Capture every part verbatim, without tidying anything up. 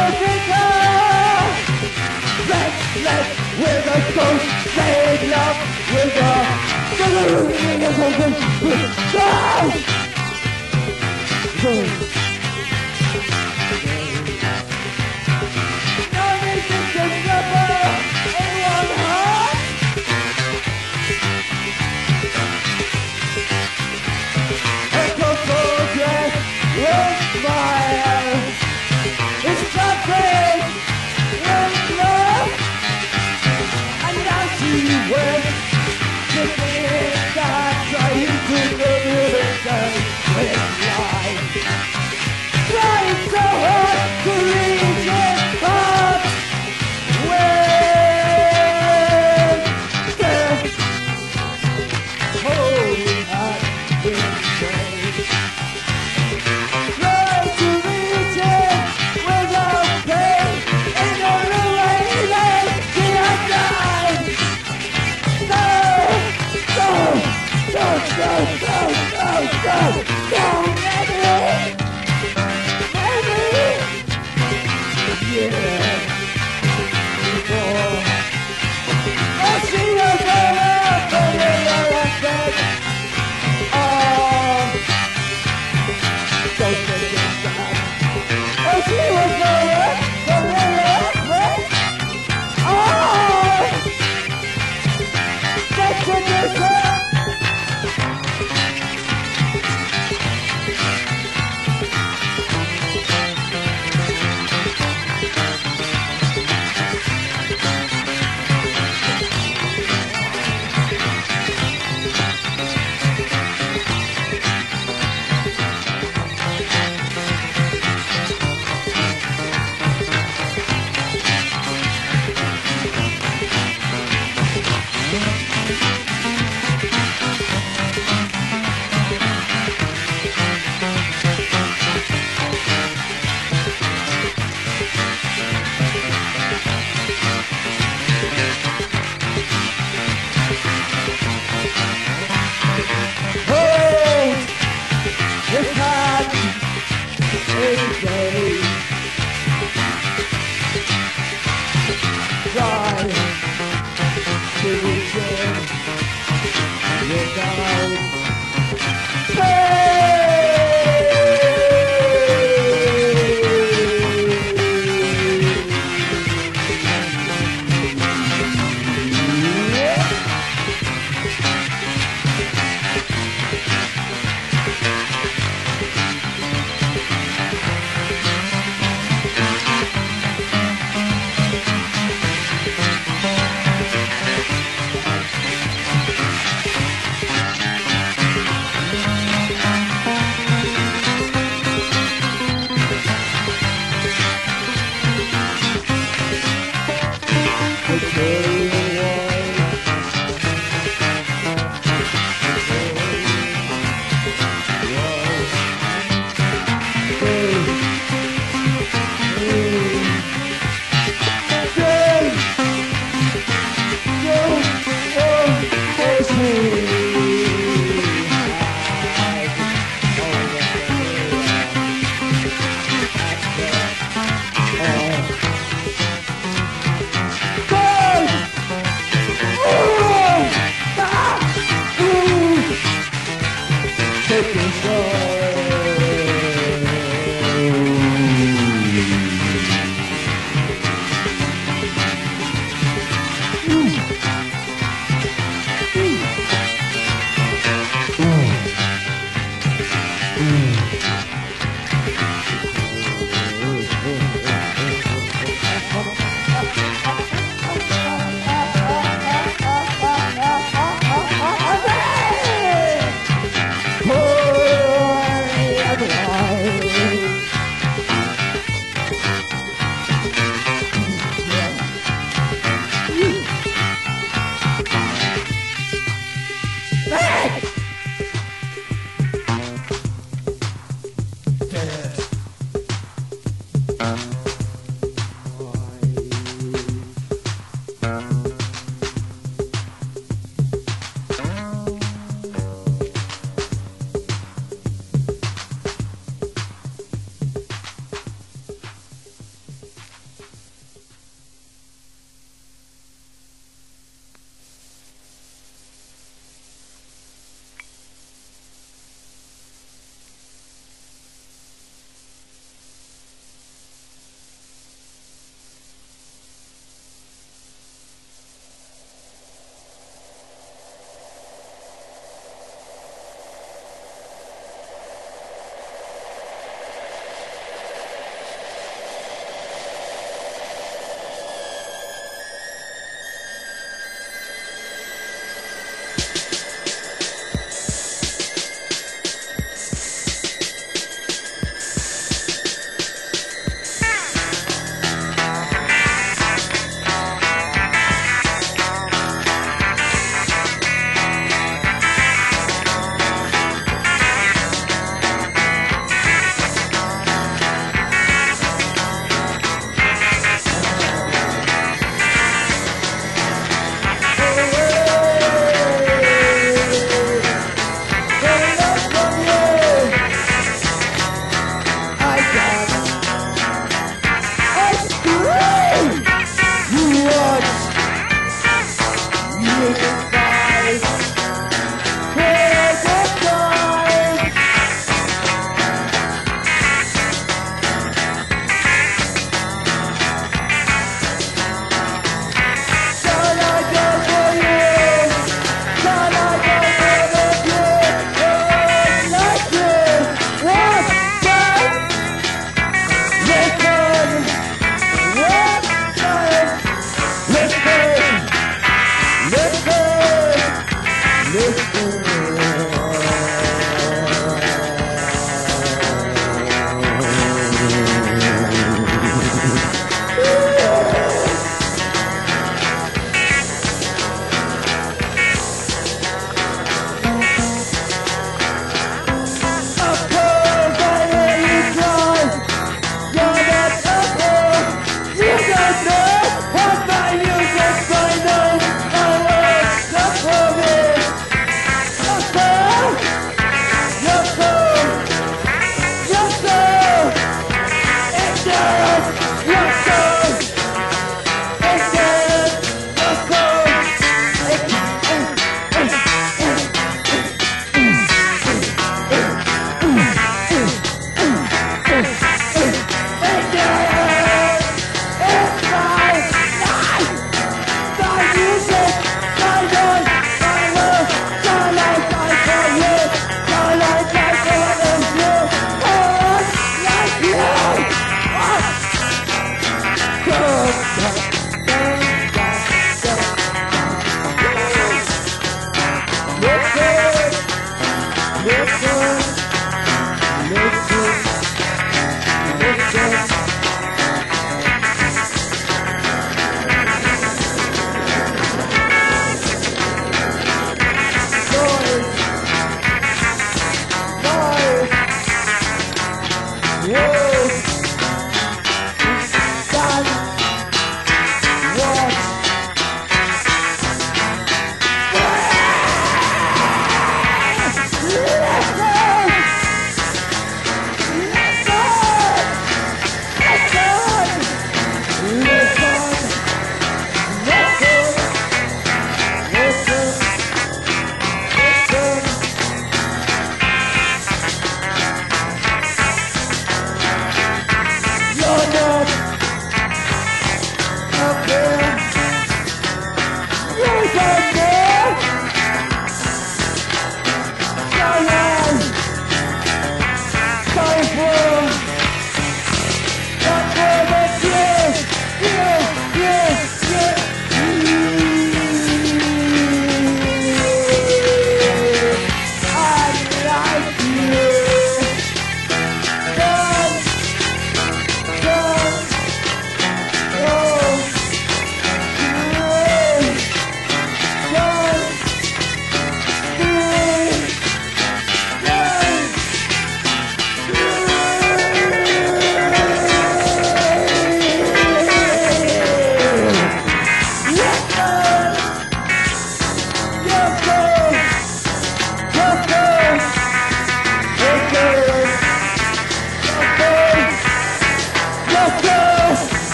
Oh,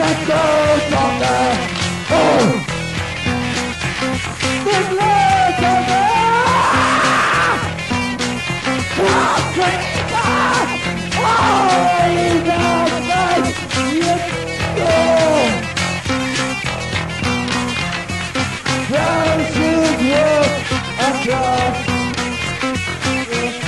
Let's go from there. Oh! There's loads of them! Oh, creeper! Oh, he's out of sight! Let's go! How should you across? Hey!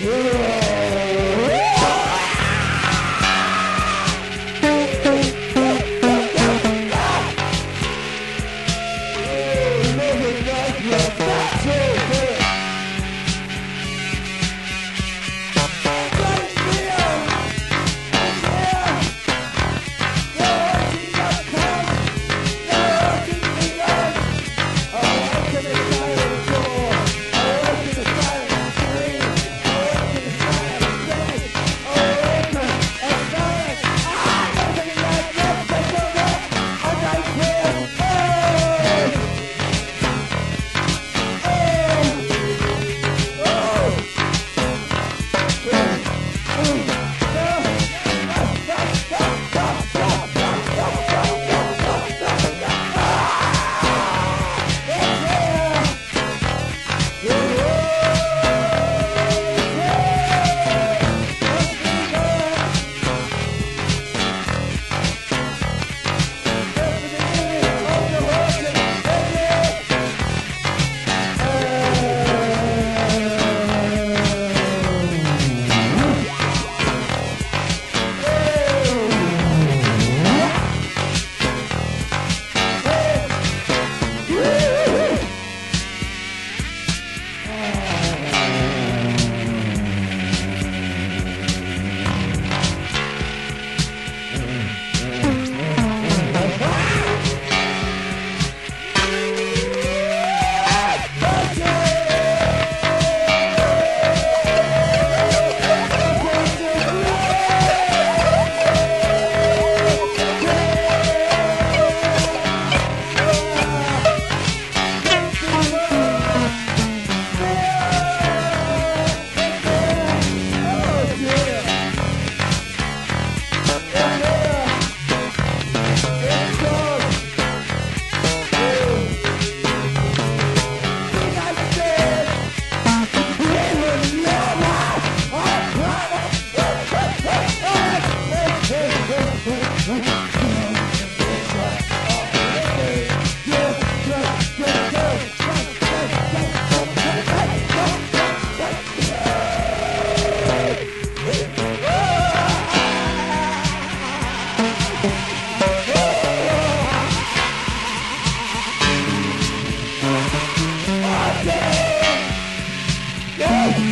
Go,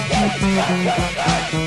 go, go, go, go.